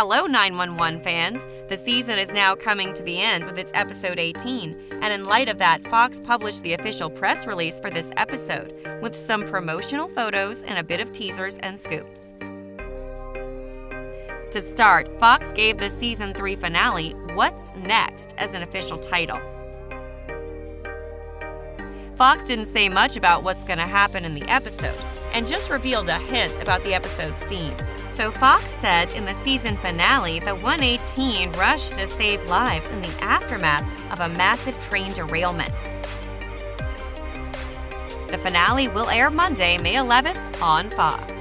Hello 911 fans! The season is now coming to the end with its episode 18, and in light of that, Fox published the official press release for this episode with some promotional photos and a bit of teasers and scoops. To start, Fox gave the Season 3 finale, What's Next, as an official title. Fox didn't say much about what's going to happen in the episode, and just revealed a hint about the episode's theme. So Fox said in the season finale, the 118 rushed to save lives in the aftermath of a massive train derailment. The finale will air Monday, May 11th on Fox.